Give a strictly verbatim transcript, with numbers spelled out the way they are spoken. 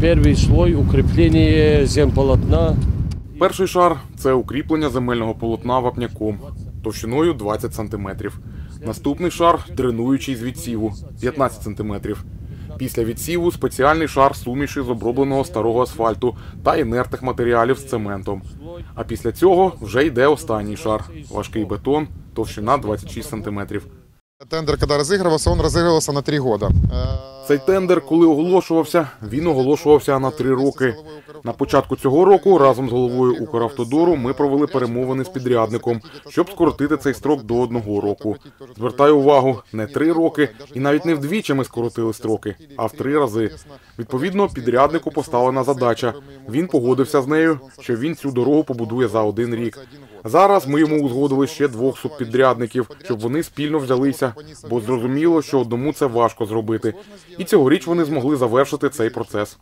Перший слой – укріплення земполотна. Перший шар – це укріплення земельного полотна вапняком, товщиною двадцять сантиметрів. Наступний шар – дренуючий з відсіву – п'ятнадцять сантиметрів. Після відсіву – спеціальний шар суміші з обробленого старого асфальту та інертних матеріалів з цементом. А після цього вже йде останній шар – важкий бетон, товщина двадцять шість сантиметрів. Тендер, коли розігрувався, він розігрувався на три роки. Цей тендер, коли оголошувався, він оголошувався на три роки. На початку цього року разом з головою Укравтодору ми провели перемовини з підрядником, щоб скоротити цей строк до одного року. Звертаю увагу, не три роки, і навіть не вдвічі ми скоротили строки, а в три рази. Відповідно, підряднику поставлена задача. Він погодився з нею, що він цю дорогу побудує за один рік. Зараз ми йому узгодили ще двох субпідрядників, щоб вони спільно взялися, бо зрозуміло, що одному це важко зробити. І цьогоріч вони змогли завершити цей процес.